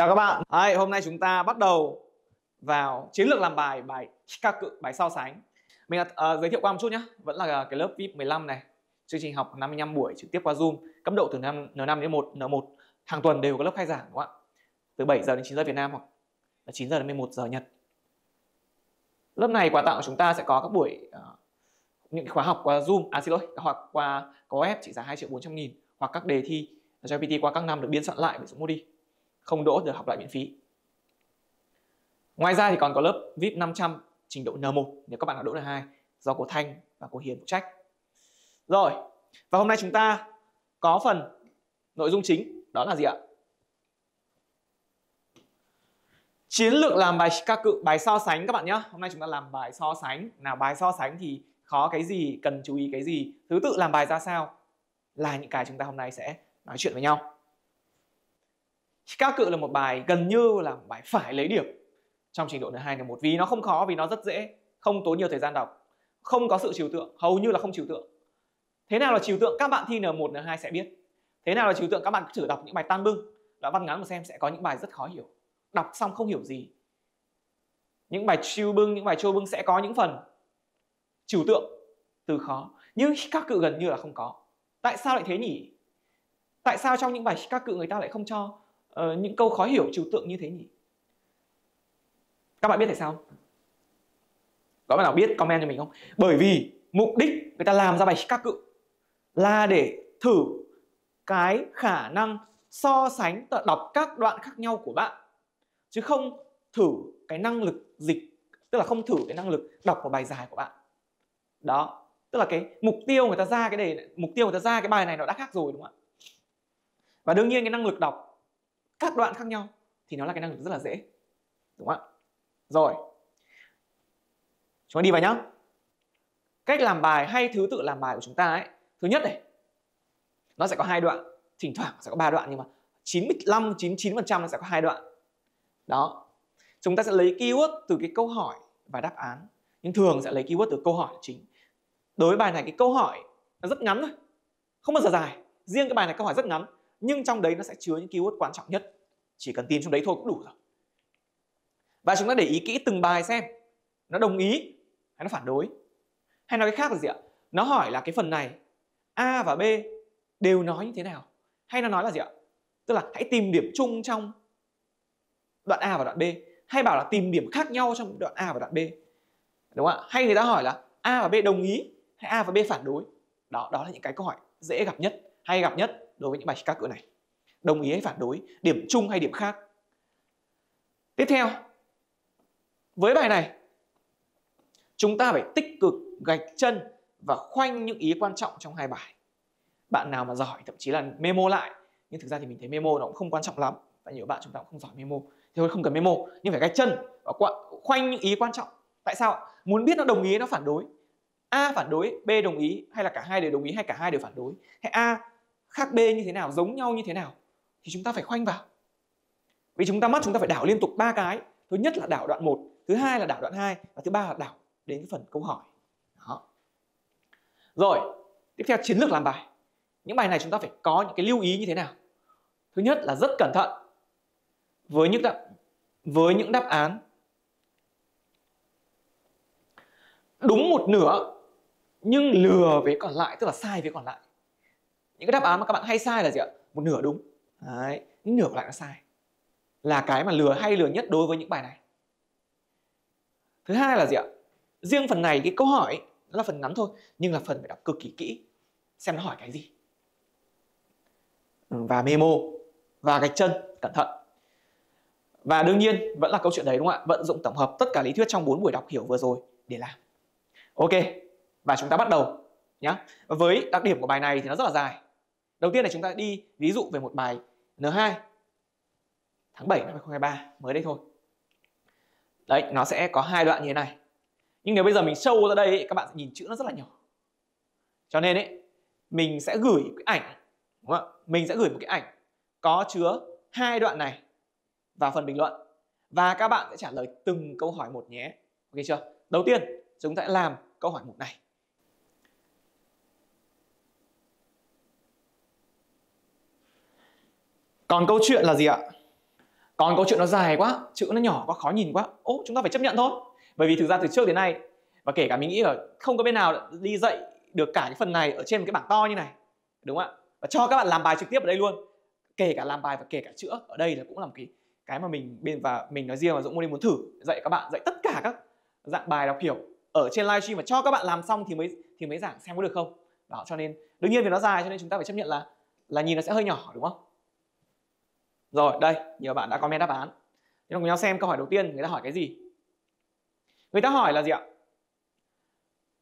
Chào các bạn. Hôm nay chúng ta bắt đầu vào chiến lược làm bài, bài HIKAKU, bài so sánh. Mình giới thiệu qua một chút nhé. Vẫn là cái lớp VIP 15 này. Chương trình học 55 buổi trực tiếp qua Zoom, cấp độ từ N5 đến N1. Hàng tuần đều có lớp khai giảng các bạn. Từ 7 giờ đến 9 giờ Việt Nam hoặc 9 giờ đến 11 giờ Nhật. Lớp này quà tặng của chúng ta sẽ có các buổi những khóa học qua Zoom, hoặc qua có web trị giá 2.400.000 hoặc các đề thi JLPT qua các năm được biên soạn lại bởi Dũng Mori. Không đỗ được học lại miễn phí. Ngoài ra thì còn có lớp VIP 500 trình độ N1 nếu các bạn đã đỗ N2 do cô Thanh và cô Hiền phụ trách. Rồi, và hôm nay chúng ta có phần nội dung chính đó là gì ạ? Chiến lược làm bài HIKAKU, bài so sánh các bạn nhé. Hôm nay chúng ta làm bài so sánh. Nào, bài so sánh thì khó cái gì, cần chú ý cái gì, thứ tự làm bài ra sao là những cái chúng ta hôm nay sẽ nói chuyện với nhau. HIKAKU là một bài gần như là một bài phải lấy điểm trong trình độ N2, N1 vì nó không khó, vì nó rất dễ, không tốn nhiều thời gian đọc, không có sự trừu tượng, hầu như là không trừu tượng. Thế nào là trừu tượng? Các bạn thi N1, N2 sẽ biết. Thế nào là trừu tượng? Các bạn thử đọc những bài tan bưng, đã văn ngắn mà xem, sẽ có những bài rất khó hiểu, đọc xong không hiểu gì. Những bài chiêu bưng, những bài trô bưng sẽ có những phần trừu tượng, từ khó. Nhưng HIKAKU gần như là không có. Tại sao lại thế nhỉ? Tại sao trong những bài HIKAKU người ta lại không cho những câu khó hiểu trừu tượng như thế nhỉ? Các bạn biết tại sao? Có bạn nào biết comment cho mình không? Bởi vì mục đích người ta làm ra bài HIKAKU là để thử cái khả năng so sánh đọc các đoạn khác nhau của bạn, chứ không thử cái năng lực dịch, tức là không thử cái năng lực đọc một bài dài của bạn. Đó, tức là cái mục tiêu người ta ra cái đề này, mục tiêu người ta ra cái bài này nó đã khác rồi, đúng không ạ? Và đương nhiên cái năng lực đọc các đoạn khác nhau thì nó là cái năng lực rất là dễ, đúng không ạ? Rồi, chúng ta đi vào nhá. Cách làm bài hay thứ tự làm bài của chúng ta ấy, thứ nhất này, nó sẽ có hai đoạn, thỉnh thoảng sẽ có ba đoạn, nhưng mà 95-99% nó sẽ có hai đoạn. Đó, chúng ta sẽ lấy keyword từ cái câu hỏi và đáp án, nhưng thường sẽ lấy keyword từ câu hỏi chính. Đối với bài này cái câu hỏi nó rất ngắn thôi, không bao giờ dài. Riêng cái bài này câu hỏi rất ngắn, nhưng trong đấy nó sẽ chứa những keyword quan trọng nhất. Chỉ cần tìm trong đấy thôi cũng đủ rồi. Và chúng ta để ý kỹ từng bài xem nó đồng ý hay nó phản đối. Hay nói cái khác là gì ạ? Nó hỏi là cái phần này A và B đều nói như thế nào. Hay nó nói là gì ạ? Tức là hãy tìm điểm chung trong đoạn A và đoạn B. Hay bảo là tìm điểm khác nhau trong đoạn A và đoạn B. Đúng không ạ? Hay người ta hỏi là A và B đồng ý hay A và B phản đối. Đó là những cái câu hỏi dễ gặp nhất, hay gặp nhất đối với những bài HIKAKU này. Đồng ý hay phản đối, điểm chung hay điểm khác. Tiếp theo, với bài này chúng ta phải tích cực gạch chân và khoanh những ý quan trọng trong hai bài. Bạn nào mà giỏi thậm chí là memo lại, nhưng thực ra thì mình thấy memo nó cũng không quan trọng lắm, tại nhiều bạn chúng ta cũng không giỏi memo, thế thôi không cần memo, nhưng phải gạch chân và khoanh những ý quan trọng. Tại sao? Muốn biết nó đồng ý hay nó phản đối, A phản đối, B đồng ý, hay là cả hai đều đồng ý hay cả hai đều phản đối, hay A khác B như thế nào, giống nhau như thế nào, thì chúng ta phải khoanh vào. Vì mắt chúng ta phải đảo liên tục ba cái. Thứ nhất là đảo đoạn 1, thứ hai là đảo đoạn 2, và thứ ba là đảo đến cái phần câu hỏi. Đó. Rồi, tiếp theo chiến lược làm bài. Những bài này chúng ta phải có những cái lưu ý như thế nào? Thứ nhất là rất cẩn thận với những đáp án đúng một nửa nhưng lừa với còn lại, tức là sai với còn lại. Những cái đáp án mà các bạn hay sai là gì ạ? Một nửa đúng. Đấy, những nửa còn lại nó sai. Là cái mà hay lừa nhất đối với những bài này. Thứ hai là gì ạ? Riêng phần này cái câu hỏi nó là phần ngắn thôi, nhưng là phần phải đọc cực kỳ kỹ, xem nó hỏi cái gì. Và memo, và gạch chân, cẩn thận. Và đương nhiên vẫn là câu chuyện đấy, đúng không ạ? Vận dụng tổng hợp tất cả lý thuyết trong 4 buổi đọc hiểu vừa rồi để làm. Ok, và chúng ta bắt đầu nhé. Với đặc điểm của bài này thì nó rất là dài. Đầu tiên là chúng ta đi ví dụ về một bài N2 tháng 7 năm 2023 mới đây thôi. Đấy, nó sẽ có hai đoạn như thế này. Nhưng nếu bây giờ mình show ra đây ấy, các bạn sẽ nhìn chữ nó rất là nhỏ. Cho nên ấy, mình sẽ gửi cái ảnh, đúng không ạ? Mình sẽ gửi một cái ảnh có chứa hai đoạn này vào phần bình luận, và các bạn sẽ trả lời từng câu hỏi một nhé. Ok chưa? Đầu tiên chúng ta sẽ làm câu hỏi mục này. Còn câu chuyện là gì ạ? Còn câu chuyện nó dài quá, chữ nó nhỏ quá, khó nhìn quá, chúng ta phải chấp nhận thôi. Bởi vì thực ra từ trước đến nay, và kể cả mình nghĩ là không có bên nào đi dạy được cả những phần này ở trên một cái bảng to như này, đúng không ạ? Và cho các bạn làm bài trực tiếp ở đây luôn, kể cả làm bài và kể cả chữa ở đây là cũng là một cái mà mình nói riêng và Dũng Mori muốn thử dạy các bạn, dạy tất cả các dạng bài đọc hiểu ở trên livestream mà cho các bạn làm xong thì mới giảng xem có được không. Đó, cho nên đương nhiên vì nó dài cho nên chúng ta phải chấp nhận là nhìn nó sẽ hơi nhỏ, đúng không? Rồi, đây, nhiều bạn đã comment đáp án. Thế cùng nhau xem câu hỏi đầu tiên người ta hỏi cái gì? Người ta hỏi là gì ạ?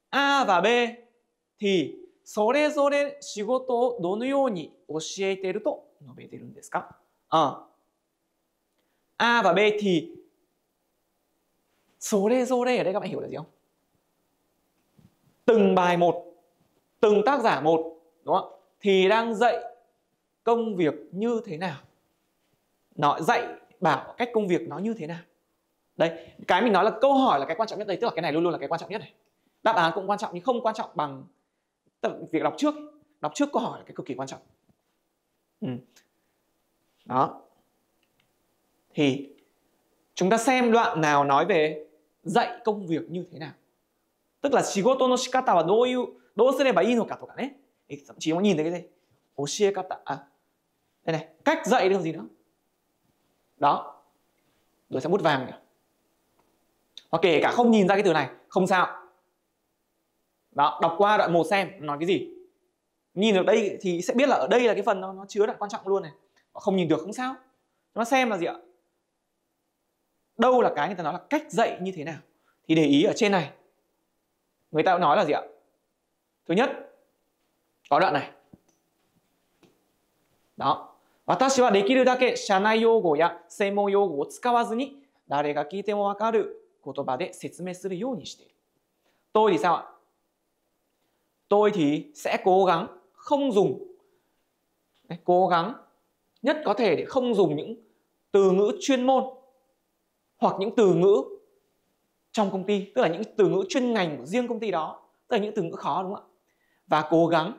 A và B thì sorezore shigoto o dono you ni oshieteru to nobeteru desu ka? A và B thì sorezore ở đây các bạn hiểu là gì không? Từng bài một, từng tác giả một, đúng không? Thì đang dạy công việc như thế nào? Nó dạy bảo cách công việc nó như thế nào? Đấy, cái mình nói là câu hỏi là cái quan trọng nhất đây, tức là cái này luôn luôn là cái quan trọng nhất này. Đáp án cũng quan trọng nhưng không quan trọng bằng việc đọc trước. Đọc trước câu hỏi là cái cực kỳ quan trọng. Đó. Thì chúng ta xem đoạn nào nói về dạy công việc như thế nào. Tức là shigoto no shikata wa dou sureba ii no ka toka ne. Thậm chí nó nhìn thấy cái gì? Oshiekata. Đây này, cách dạy được gì nữa? Đó. Rồi sẽ bút vàng nữa. Và kể cả không nhìn ra cái từ này, không sao. Đó, đọc qua đoạn 1 xem nói cái gì. Nhìn được đây thì sẽ biết là ở đây là cái phần nó chứa đoạn quan trọng luôn này. Không nhìn được không sao. Nó xem là gì ạ? Đâu là cái người ta nói là cách dạy như thế nào. Thì để ý ở trên này, người ta nói là gì ạ? Thứ nhất, có đoạn này. Đó. Watashi wa dekiru dake shanai yougo ya seimon yougo wo tsukawazu ni dare ga kiite mo wakaru kotoba de setsumei suru you ni shite iru. Tôi thì sao ạ? Tôi thì sẽ cố gắng không dùng, cố gắng nhất có thể để không dùng những từ ngữ chuyên môn hoặc những từ ngữ trong công ty, tức là những từ ngữ chuyên ngành của riêng công ty đó, tức là những từ ngữ khó, đúng không ạ? Và cố gắng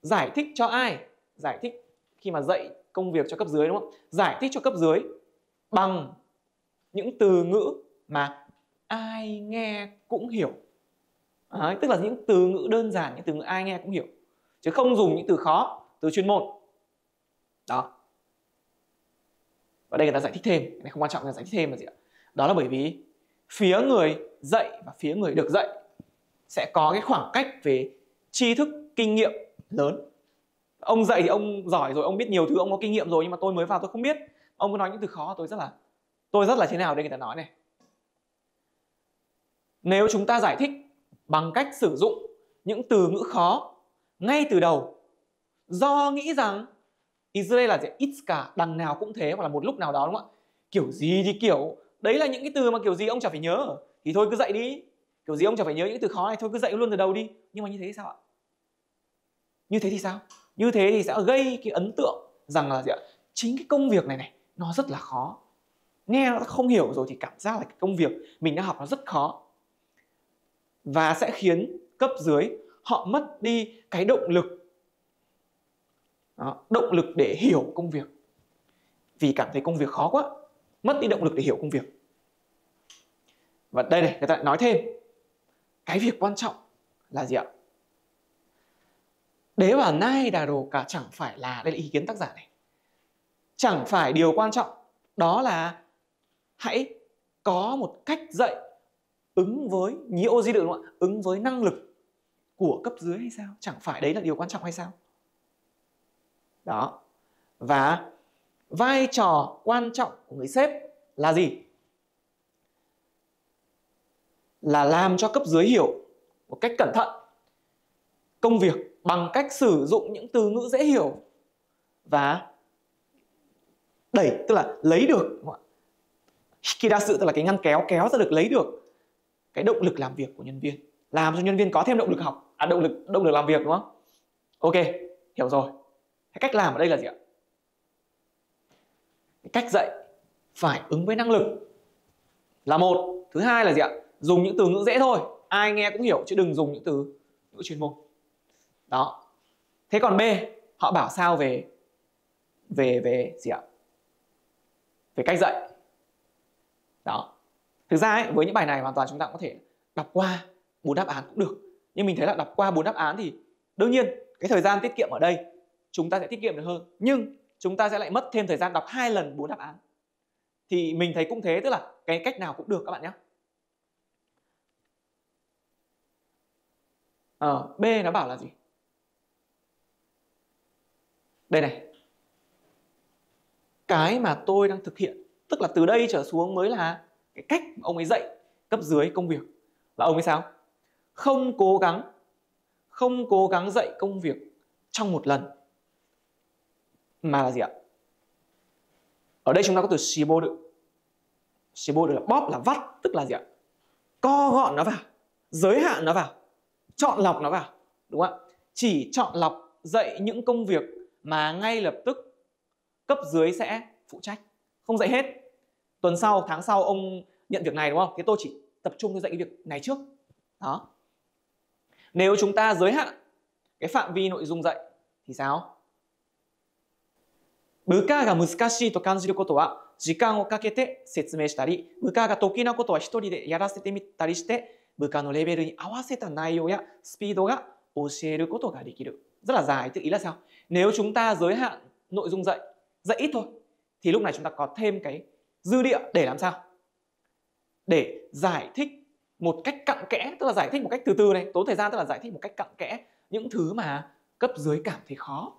giải thích cho ai? Giải thích khi mà dạy công việc cho cấp dưới, đúng không? Giải thích cho cấp dưới bằng những từ ngữ mà ai nghe cũng hiểu. Đấy, tức là những từ ngữ đơn giản, những từ ngữ ai nghe cũng hiểu, chứ không dùng những từ khó, từ chuyên môn. Đó. Và đây người ta giải thích thêm, cái này không quan trọng, người ta giải thích thêm là gì ạ? Đó là bởi vì phía người dạy và phía người được dạy sẽ có cái khoảng cách về tri thức, kinh nghiệm lớn. Ông dạy thì ông giỏi rồi, ông biết nhiều thứ, ông có kinh nghiệm rồi, nhưng mà tôi mới vào tôi không biết. Ông cứ nói những từ khó, tôi rất là thế nào đây người ta nói này. Nếu chúng ta giải thích bằng cách sử dụng những từ ngữ khó ngay từ đầu, do nghĩ rằng Israel là ít cả, đằng nào cũng thế, hoặc là một lúc nào đó, đúng không ạ? Kiểu gì thì kiểu, đấy là những cái từ mà kiểu gì ông chả phải nhớ, thì thôi cứ dạy đi. Kiểu gì ông chả phải nhớ những từ khó này, thôi cứ dạy luôn từ đầu đi. Nhưng mà như thế thì sao ạ? Như thế thì sao? Như thế thì sẽ gây cái ấn tượng rằng là gì ạ? Chính cái công việc này nó rất là khó. Nghe nó không hiểu rồi thì cảm giác là cái công việc mình đã học nó rất khó. Và sẽ khiến cấp dưới họ mất đi cái động lực. Đó, động lực để hiểu công việc. Vì cảm thấy công việc khó quá, mất đi động lực để hiểu công việc. Và đây này, người ta nói thêm. Cái việc quan trọng là gì ạ? Đế và nai đà đồ cả chẳng phải là, đây là ý kiến tác giả này. Chẳng phải điều quan trọng, đó là hãy có một cách dạy ứng với nhiều di lượng, ứng với năng lực của cấp dưới hay sao? Chẳng phải đấy là điều quan trọng hay sao? Đó. Và vai trò quan trọng của người sếp là gì? Là làm cho cấp dưới hiểu một cách cẩn thận công việc bằng cách sử dụng những từ ngữ dễ hiểu và đẩy, tức là lấy được. Hikirasu tức là cái ngăn kéo, kéo ra được, lấy được cái động lực làm việc của nhân viên, làm cho nhân viên có thêm động lực học, động lực làm việc, đúng không? Ok, hiểu rồi. Cái cách làm ở đây là gì ạ? Cái cách dạy phải ứng với năng lực là một. Thứ hai là gì ạ? Dùng những từ ngữ dễ thôi, ai nghe cũng hiểu, chứ đừng dùng những từ ngữ chuyên môn. Đó. Thế còn B, họ bảo sao về gì ạ? về cách dạy. Đó. Thực ra ấy, với những bài này hoàn toàn chúng ta cũng có thể đọc qua 4 đáp án cũng được. Nhưng mình thấy là đọc qua 4 đáp án thì đương nhiên cái thời gian tiết kiệm ở đây chúng ta sẽ tiết kiệm được hơn, nhưng chúng ta sẽ lại mất thêm thời gian đọc 2 lần 4 đáp án. Thì mình thấy cũng thế, tức là cái cách nào cũng được các bạn nhé. B nó bảo là gì? Đây này. Cái mà tôi đang thực hiện, tức là từ đây trở xuống mới là cái cách mà ông ấy dạy cấp dưới công việc. Là ông ấy sao? Không cố gắng dạy công việc trong một lần. Mà là gì ạ? Ở đây chúng ta có từ shiboru. Shiboru là bóp, là vắt, tức là gì ạ? Co gọn nó vào, giới hạn nó vào, chọn lọc nó vào, đúng không ạ? Chỉ chọn lọc dạy những công việc mà ngay lập tức cấp dưới sẽ phụ trách, không dạy hết. Tuần sau, tháng sau ông nhận việc này đúng không? Thế tôi chỉ tập trung tôi dạy cái việc này trước. Đó. Nếu chúng ta giới hạn cái phạm vi nội dung dạy thì sao? 部下が難しいと感じることは時間をかけて説明したり、部下が得意なことは一人でやらせてみたりして、部下のレベルに合わせた内容やスピードが教えることができる。rất là dài, tức ý là sao? Nếu chúng ta giới hạn nội dung dạy, dạy ít thôi, thì lúc này chúng ta có thêm cái dư địa để làm sao? Để giải thích một cách cặn kẽ, tức là giải thích một cách từ từ này, tốn thời gian, tức là giải thích một cách cặn kẽ những thứ mà cấp dưới cảm thấy khó.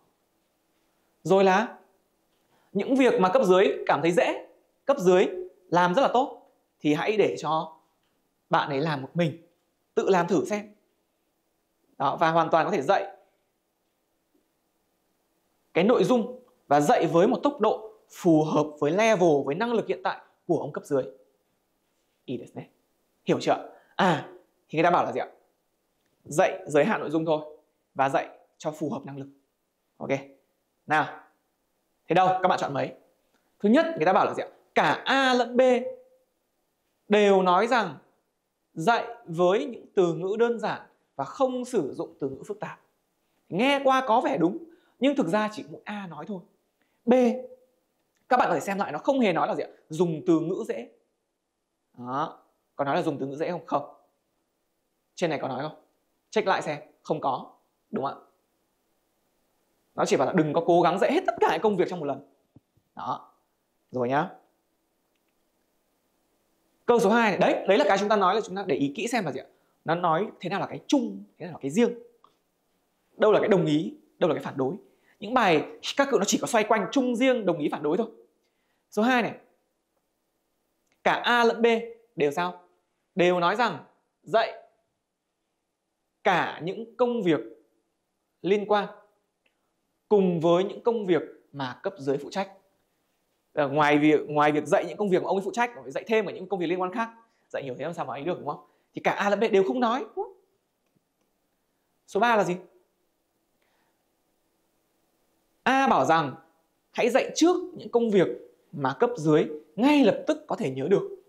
Rồi là những việc mà cấp dưới cảm thấy dễ, cấp dưới làm rất là tốt thì hãy để cho bạn ấy làm một mình, tự làm thử xem. Đó, và hoàn toàn có thể dạy cái nội dung và dạy với một tốc độ phù hợp với level, với năng lực hiện tại của ông cấp dưới. Ý đấy, hiểu chưa? À, thì người ta bảo là gì ạ? Dạy giới hạn nội dung thôi và dạy cho phù hợp năng lực. Ok, nào. Thế đâu, các bạn chọn mấy? Thứ nhất, người ta bảo là gì ạ? Cả A lẫn B đều nói rằng dạy với những từ ngữ đơn giản và không sử dụng từ ngữ phức tạp. Nghe qua có vẻ đúng, nhưng thực ra chỉ một A nói thôi. B, các bạn có thể xem lại, nó không hề nói là gì ạ? Dùng từ ngữ dễ. Đó, có nói là dùng từ ngữ dễ không? Không. Trên này có nói không? Check lại xem, không có, đúng không ạ? Nó chỉ bảo là đừng có cố gắng dạy hết tất cả công việc trong một lần. Đó. Rồi nhá. Câu số 2 này. Đấy là cái chúng ta nói, là chúng ta để ý kỹ xem là gì ạ. Nó nói thế nào là cái chung, thế nào là cái riêng. Đâu là cái đồng ý, đâu là cái phản đối. Những bài Hikaku nó chỉ có xoay quanh chung, riêng, đồng ý, phản đối thôi. Số 2 này. Cả A lẫn B đều sao? Đều nói rằng dạy cả những công việc liên quan cùng với những công việc mà cấp dưới phụ trách. Ngoài việc dạy những công việc mà ông ấy phụ trách, dạy thêm ở những công việc liên quan khác. Dạy nhiều thế làm sao mà ấy được, đúng không? Thì cả A lẫn B đều không nói. Số 3 là gì? A bảo rằng hãy dạy trước những công việc mà cấp dưới ngay lập tức có thể nhớ được,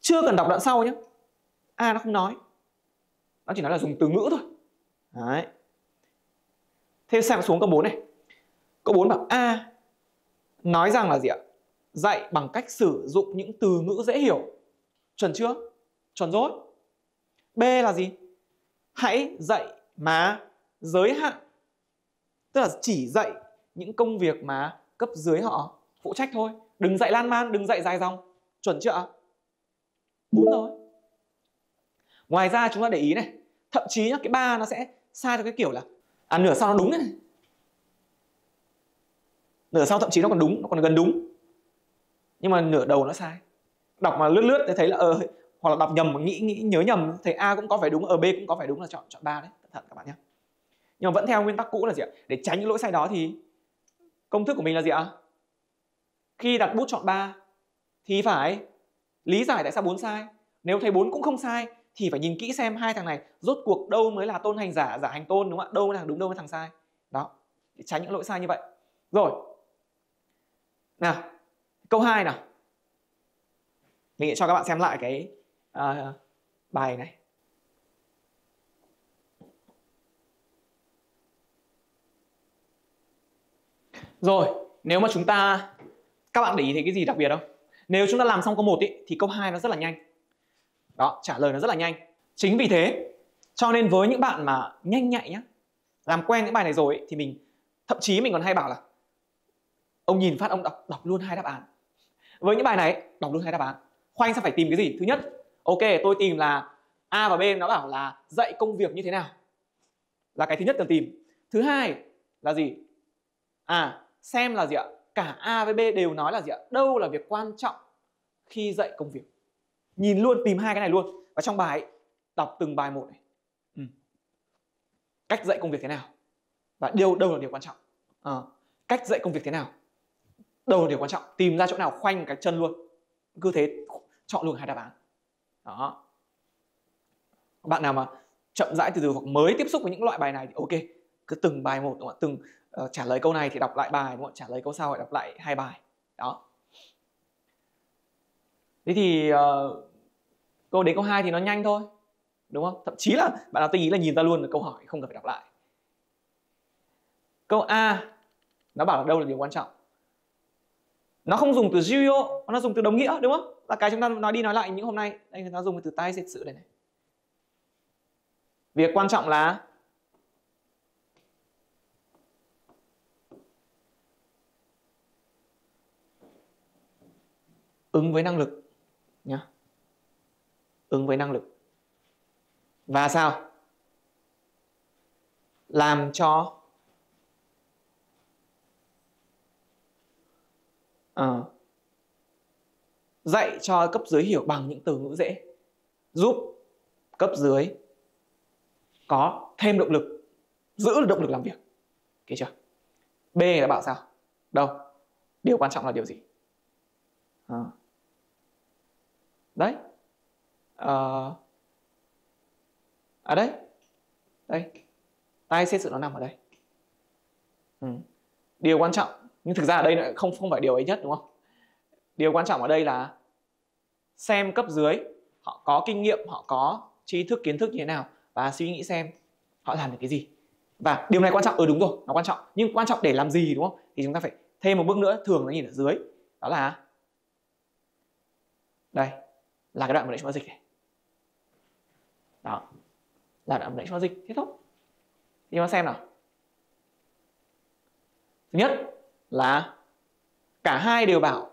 chưa cần đọc đoạn sau nhé. A nó không nói, nó chỉ nói là dùng từ ngữ thôi. Đấy. Thế sang xuống câu 4 này. Câu 4 bảo A nói rằng là gì ạ? Dạy bằng cách sử dụng những từ ngữ dễ hiểu. Chuẩn chưa? Chuẩn rồi. B là gì? Hãy dạy mà giới hạn, tức là chỉ dạy những công việc mà cấp dưới họ phụ trách thôi. Đừng dạy lan man, đừng dạy dài dòng. Chuẩn chưa ạ? Đúng rồi. Ngoài ra chúng ta để ý này, thậm chí nhá, cái 3 nó sẽ sai theo cái kiểu là nửa sau nó đúng này. Nửa sau thậm chí nó còn đúng, nó còn gần đúng. Nhưng mà nửa đầu nó sai. Đọc mà lướt lướt thấy là hoặc là đọc nhầm mà nghĩ nhớ nhầm, thấy A cũng có phải đúng, B cũng có phải đúng, là chọn 3 đấy, cẩn thận các bạn nhé. Nhưng mà vẫn theo nguyên tắc cũ là gì ạ? Để tránh những lỗi sai đó thì công thức của mình là gì ạ? Khi đặt bút chọn 3 thì phải lý giải tại sao 4 sai. Nếu thấy 4 cũng không sai thì phải nhìn kỹ xem hai thằng này rốt cuộc đâu mới là tôn hành giả, giả hành tôn, đúng không ạ? Đâu mới là thằng đúng, đâu mới thằng sai. Đó, để tránh những lỗi sai như vậy. Rồi. Nào, câu 2 nào. Mình sẽ cho các bạn xem lại cái bài này. Rồi, nếu mà các bạn để ý thấy cái gì đặc biệt không? Nếu chúng ta làm xong câu 1 ý, thì câu 2 nó rất là nhanh. Đó, trả lời nó rất là nhanh. Chính vì thế, cho nên với những bạn mà nhanh nhạy nhá, làm quen những bài này rồi ý, thì mình thậm chí mình còn hay bảo là ông nhìn phát ông đọc luôn hai đáp án. Với những bài này ý, đọc luôn hai đáp án. Khoanh sẽ phải tìm cái gì? Thứ nhất, ok, tôi tìm là A và B nó bảo là dạy công việc như thế nào, là cái thứ nhất cần tìm. Thứ hai là gì? À, xem là gì ạ? Cả A với B đều nói là gì ạ? Đâu là việc quan trọng khi dạy công việc. Nhìn luôn, tìm hai cái này luôn. Và trong bài ấy, đọc từng bài một này. Cách dạy công việc thế nào? Và đâu là điều quan trọng? Cách dạy công việc thế nào? Đâu là điều quan trọng? Tìm ra chỗ nào, khoanh cái chân luôn. Cứ thế chọn luôn hai đáp án. Đó. Bạn nào mà chậm rãi từ từ hoặc mới tiếp xúc với những loại bài này thì ok, cứ từng bài một, đúng không? Từng trả lời câu này thì đọc lại bài, đúng không? Trả lời câu sau thì đọc lại hai bài. Đó. Thế thì câu đến câu 2 thì nó nhanh thôi, đúng không? Thậm chí là bạn nào tinh ý là nhìn ra luôn câu hỏi, không cần phải đọc lại. Câu A nó bảo là đâu là điều quan trọng. Nó không dùng từ juyo, nó dùng từ đồng nghĩa, đúng không? Là cái chúng ta nói đi nói lại những hôm nay. Đây, người ta dùng từ tai setsu này này. Việc quan trọng là ứng với năng lực nhá. Ứng với năng lực. Và sao? Làm cho dạy cho cấp dưới hiểu bằng những từ ngữ dễ, giúp cấp dưới có thêm động lực, giữ động lực làm việc. Kể chưa? B đã bảo sao? Đâu? Điều quan trọng là điều gì? Đấy. À đấy. Đây. Tai xét sự nó nằm ở đây. Điều quan trọng. Nhưng thực ra ở đây không phải điều ấy nhất, đúng không? Điều quan trọng ở đây là xem cấp dưới họ có kinh nghiệm, họ có tri thức, kiến thức như thế nào, và suy nghĩ xem họ làm được cái gì. Và điều này quan trọng, đúng rồi, nó quan trọng. Nhưng quan trọng để làm gì, đúng không? Thì chúng ta phải thêm một bước nữa, thường nó nhìn ở dưới. Đó là đây, là cái đoạn mà nãy chúng ta dịch này. Đó, là đoạn mà nãy chúng ta dịch, thế thôi. Thì chúng ta xem nào. Thứ nhất là cả hai đều bảo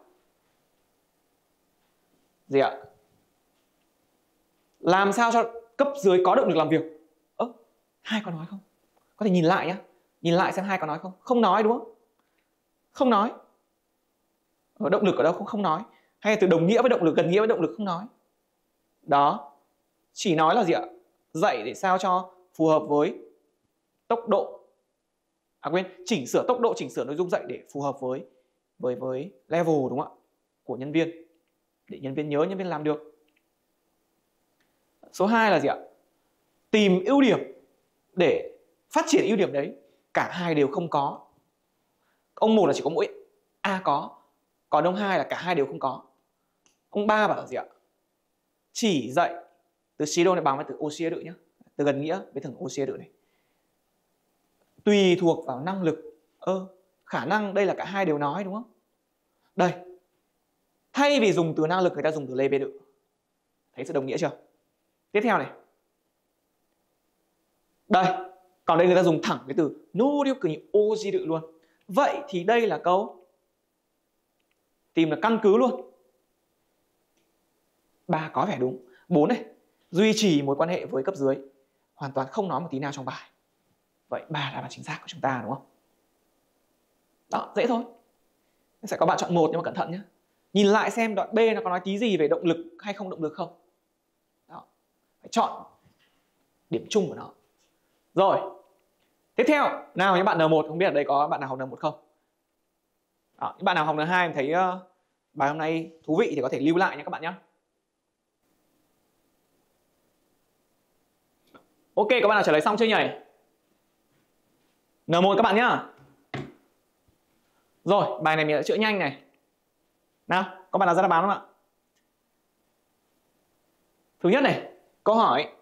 gì ạ? Làm sao cho cấp dưới có động lực làm việc. Hai có nói không? Có thể nhìn lại nhá. Nhìn lại xem hai có nói không? Không nói, đúng không? Không nói. Động lực ở đâu? Không nói. Hay là từ đồng nghĩa với động lực, gần nghĩa với động lực, không nói. Đó. Chỉ nói là gì ạ? Dạy để sao cho phù hợp với tốc độ. À quên, chỉnh sửa tốc độ, chỉnh sửa nội dung dạy để phù hợp với level, đúng không ạ? Của nhân viên. Để nhân viên nhớ, nhân viên làm được. Số 2 là gì ạ? Tìm ưu điểm để phát triển ưu điểm đấy. Cả hai đều không có. Ông 1 là chỉ có mỗi A có. Còn ông 2 là cả hai đều không có. Ông 3 bảo là gì ạ? Chỉ dạy. Từ shido này bằng với từ oshieru nhé. Từ gần nghĩa với thằng oshieru này. Tùy thuộc vào năng lực. Khả năng đây là cả hai đều nói, đúng không? Đây. Thay vì dùng từ năng lực, người ta dùng từ leberu. Thấy sự đồng nghĩa chưa? Tiếp theo này. Đây. Còn đây người ta dùng thẳng cái từ noryoku ni ojiru luôn. Vậy thì đây là câu tìm là căn cứ luôn. 3 có vẻ đúng. 4 này. Duy trì mối quan hệ với cấp dưới. Hoàn toàn không nói một tí nào trong bài. Vậy 3 là chính xác của chúng ta, đúng không? Đó, dễ thôi. Sẽ có bạn chọn 1 nhưng mà cẩn thận nhé. Nhìn lại xem đoạn B nó có nói tí gì về động lực hay không động lực không. Đó. Phải chọn điểm chung của nó. Rồi. Tiếp theo. Nào những bạn N1. Không biết ở đây có bạn nào học N1 không? Đó, những bạn nào học N2 em thấy bài hôm nay thú vị thì có thể lưu lại nha các bạn nhé. Ok, các bạn nào trả lời xong chưa nhỉ? N1 các bạn nhá. Rồi, bài này mình đã chữa nhanh này. Nào, các bạn nào ra đáp án không ạ? Thứ nhất này, câu hỏi.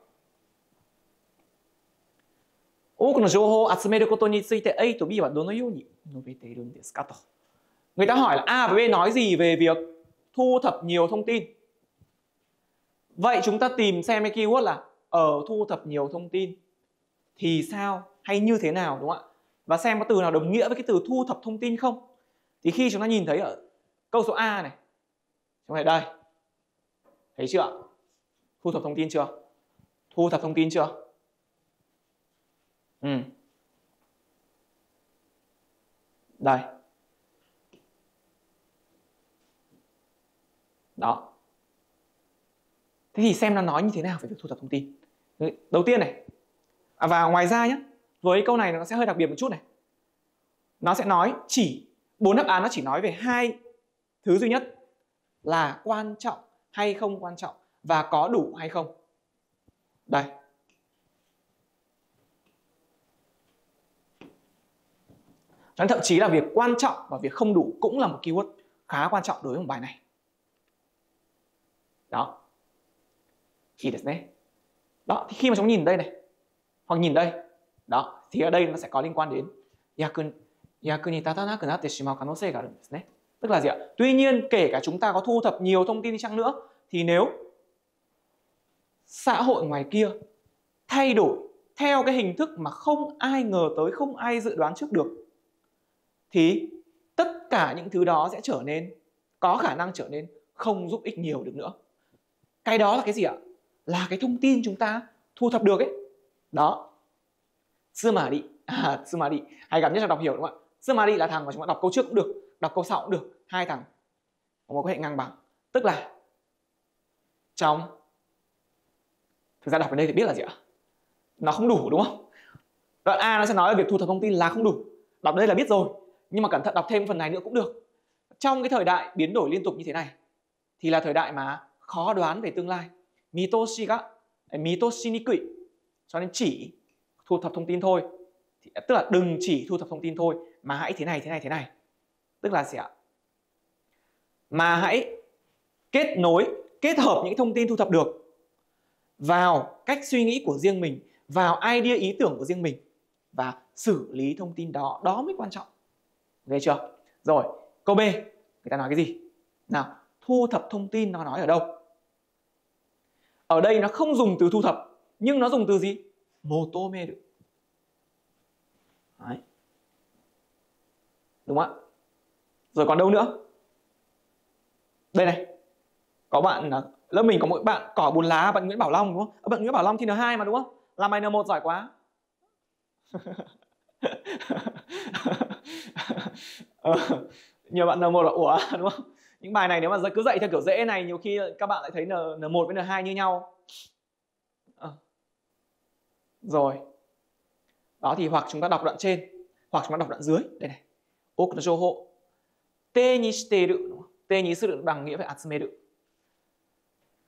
Oku no jouhou o atsumeru koto ni tsuite A to B wa dono you ni nobete iru desu ka to. Người ta hỏi là A và B nói gì về việc thu thập nhiều thông tin. Vậy chúng ta tìm xem cái keyword là ở thu thập nhiều thông tin thì sao hay như thế nào, đúng không ạ? Và xem có từ nào đồng nghĩa với cái từ thu thập thông tin không. Thì khi chúng ta nhìn thấy ở câu số A này, chúng ta đây, thấy chưa? Thu thập thông tin chưa? Thu thập thông tin chưa? Đây. Đó. Thế thì xem nó nói như thế nào về việc thu thập thông tin. Đầu tiên này. Và ngoài ra nhé, với câu này nó sẽ hơi đặc biệt một chút này. Nó sẽ nói chỉ, 4 đáp án nó chỉ nói về 2 thứ duy nhất là quan trọng hay không quan trọng và có đủ hay không. Đây. Cho nên thậm chí là việc quan trọng và việc không đủ cũng là một keyword khá quan trọng đối với một bài này. Đó. Đó, thì khi mà chúng nhìn đây này, hoặc nhìn đây, đó, thì ở đây nó sẽ có liên quan đến tức là gì ạ? Tuy nhiên kể cả chúng ta có thu thập nhiều thông tin đi chăng nữa, thì nếu xã hội ngoài kia thay đổi theo cái hình thức mà không ai ngờ tới, không ai dự đoán trước được, thì tất cả những thứ đó sẽ trở nên, có khả năng trở nên không giúp ích nhiều được nữa. Cái đó là cái gì ạ? Là cái thông tin chúng ta thu thập được ấy. Đó. Tsumari. Tsumari. Hay gặp nhất là đọc hiểu, đúng không ạ? Tsumari là thằng mà chúng ta đọc câu trước cũng được, đọc câu sau cũng được. Hai thằng có một hệ ngang bằng. Tức là trong... Thực ra đọc đến đây thì biết là gì ạ? Nó không đủ, đúng không? Đoạn A nó sẽ nói về việc thu thập thông tin là không đủ. Đọc đến đây là biết rồi. Nhưng mà cẩn thận đọc thêm phần này nữa cũng được. Trong cái thời đại biến đổi liên tục như thế này, thì là thời đại mà khó đoán về tương lai, mitoshinikui, cho nên chỉ thu thập thông tin thôi, tức là đừng chỉ thu thập thông tin thôi mà hãy thế này, thế này, thế này, tức là sẽ mà hãy kết nối, kết hợp những thông tin thu thập được vào cách suy nghĩ của riêng mình, vào idea, ý tưởng của riêng mình và xử lý thông tin đó, đó mới quan trọng, nghe chưa? Rồi câu B người ta nói cái gì nào? Thu thập thông tin nó nói ở đâu? Ở đây nó không dùng từ thu thập, nhưng nó dùng từ gì? Motome. Đấy. Đúng không ạ? Rồi còn đâu nữa? Đây này. Có bạn lớp mình có mỗi bạn cỏ bùn lá, bạn Nguyễn Bảo Long đúng không? Bạn Nguyễn Bảo Long thì N2 mà đúng không? Làm bài N1 giỏi quá. Nhiều bạn N1 là ủa đúng không? Những bài này nếu mà cứ dạy theo kiểu dễ này, nhiều khi các bạn lại thấy N1 với N2 như nhau. Rồi. Đó thì hoặc chúng ta đọc đoạn trên, hoặc chúng ta đọc đoạn dưới. Đây này. Okunojoho. Te ni shiteru. Te ni shiteru bằng nghĩa về atsumeru.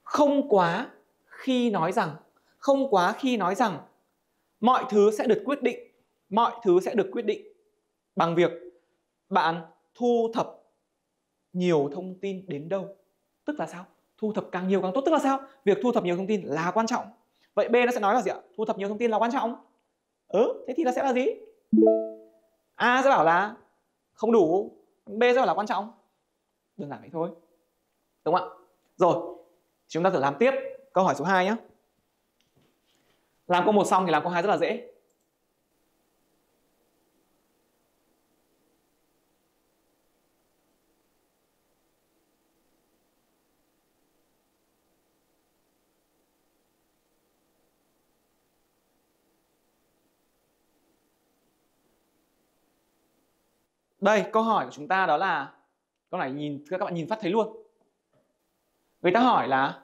Không quá khi nói rằng mọi thứ sẽ được quyết định. Mọi thứ sẽ được quyết định bằng việc bạn thu thập nhiều thông tin đến đâu. Tức là sao? Thu thập càng nhiều càng tốt. Tức là sao? Việc thu thập nhiều thông tin là quan trọng. Vậy B nó sẽ nói là gì ạ? Thu thập nhiều thông tin là quan trọng. Thế thì nó sẽ là gì? A sẽ bảo là không đủ, B sẽ bảo là quan trọng. Đơn giản vậy thôi, đúng không ạ? Rồi, chúng ta thử làm tiếp câu hỏi số 2 nhé. Làm câu 1 xong thì làm câu 2 rất là dễ. Đây, câu hỏi của chúng ta đó là câu này các bạn nhìn phát thấy luôn. Người ta hỏi là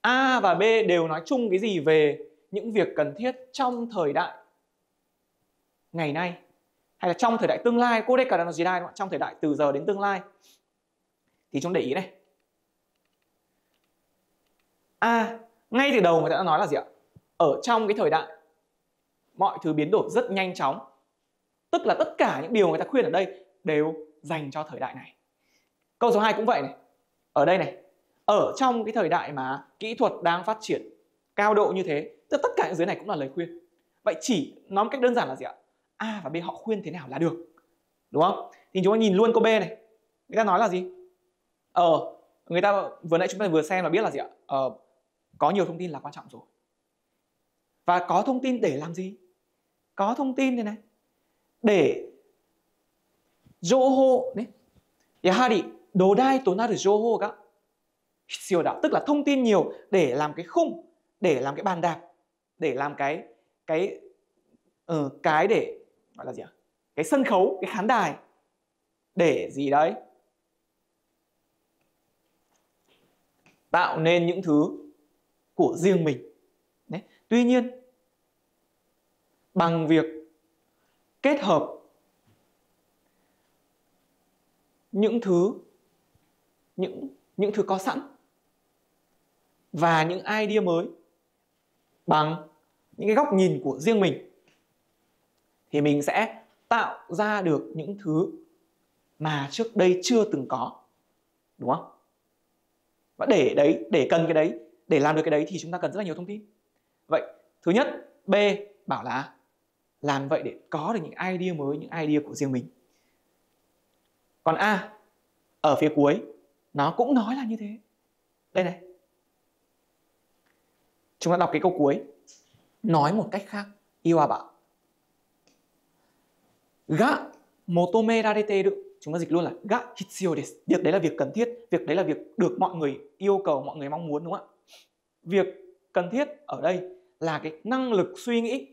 A và B đều nói chung cái gì về những việc cần thiết trong thời đại ngày nay, hay là trong thời đại tương lai, trong thời đại từ giờ đến tương lai. Thì chúng để ý này. A, ngay từ đầu người ta đã nói là gì ạ? Ở trong cái thời đại mọi thứ biến đổi rất nhanh chóng. Tức là tất cả những điều người ta khuyên ở đây đều dành cho thời đại này. Câu số 2 cũng vậy này. Ở đây này, ở trong cái thời đại mà kỹ thuật đang phát triển cao độ như thế, tất cả những dưới này cũng là lời khuyên. Vậy chỉ nói một cách đơn giản là gì ạ? A và B họ khuyên thế nào là được. Đúng không? Thì chúng ta nhìn luôn câu B này. Người ta nói là gì? Người ta vừa nãy chúng ta vừa xem là biết là gì ạ? Có nhiều thông tin là quan trọng rồi. Và có thông tin để làm gì? Có thông tin thế này. Để Joho đấy. Yahari dodai to naru joho ga hitsuyou da. Tức là thông tin nhiều để làm cái khung, để làm cái bàn đạp, để làm cái để gọi là gì ạ? Cái sân khấu, cái khán đài. Để gì đấy? Tạo nên những thứ của riêng mình. Đấy. Tuy nhiên, bằng việc kết hợp những thứ có sẵn và những idea mới bằng những cái góc nhìn của riêng mình thì mình sẽ tạo ra được những thứ mà trước đây chưa từng có, đúng không? Và để đấy, để cần cái đấy, để làm được cái đấy thì chúng ta cần rất là nhiều thông tin. Vậy thứ nhất, B bảo là làm vậy để có được những idea mới, những idea của riêng mình. Còn A ở phía cuối nó cũng nói là như thế. Đây này, chúng ta đọc cái câu cuối. Nói một cách khác, iwaba ga motomerarete được, chúng ta dịch luôn là ga hitsuyou desu. Việc đấy là việc cần thiết, việc đấy là việc được mọi người yêu cầu, mọi người mong muốn, đúng không ạ? Việc cần thiết ở đây là cái năng lực suy nghĩ,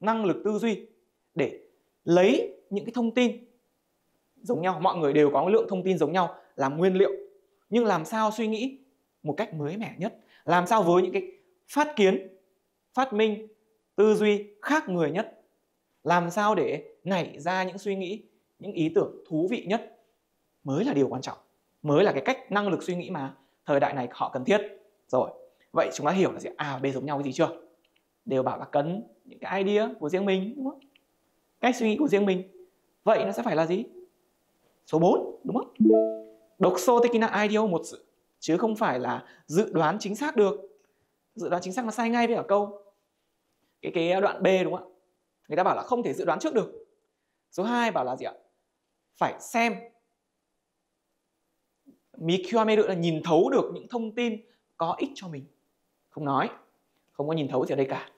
năng lực tư duy để lấy những cái thông tin giống nhau. Mọi người đều có lượng thông tin giống nhau làm nguyên liệu, nhưng làm sao suy nghĩ một cách mới mẻ nhất, làm sao với những cái phát kiến, phát minh, tư duy khác người nhất, làm sao để nảy ra những suy nghĩ, những ý tưởng thú vị nhất mới là điều quan trọng, mới là cái cách năng lực suy nghĩ mà thời đại này họ cần thiết rồi. Vậy chúng ta hiểu là gì? A và B giống nhau cái gì chưa? Đều bảo là cần những cái idea của riêng mình, đúng không? Cách suy nghĩ của riêng mình. Vậy nó sẽ phải là gì? Số 4, đúng không? Dokso tekina idea một sự, chứ không phải là dự đoán chính xác được. Dự đoán chính xác nó sai ngay với ở câu cái đoạn B, đúng không ạ? Người ta bảo là không thể dự đoán trước được. Số 2 bảo là gì ạ? Phải xem. Mikiwameru là nhìn thấu được những thông tin có ích cho mình. Không nói, không có nhìn thấu gì ở đây cả.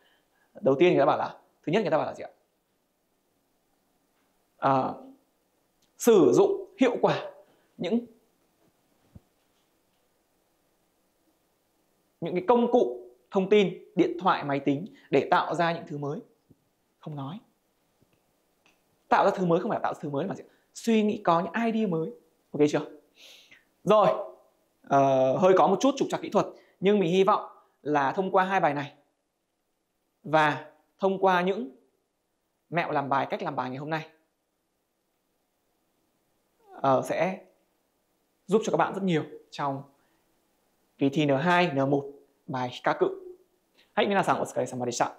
Đầu tiên người ta bảo là, thứ nhất người ta bảo là gì ạ? Sử dụng hiệu quả những cái công cụ thông tin, điện thoại, máy tính để tạo ra những thứ mới. Không nói. Tạo ra thứ mới không phải là tạo ra thứ mới mà suy nghĩ có những idea mới. Ok chưa? Rồi, hơi có một chút trục trặc kỹ thuật, nhưng mình hy vọng là thông qua hai bài này và thông qua những mẹo làm bài, cách làm bài ngày hôm nay sẽ giúp cho các bạn rất nhiều trong kỳ thi N2, N1 bài HIKAKU. はい、皆さんお疲れ様でした。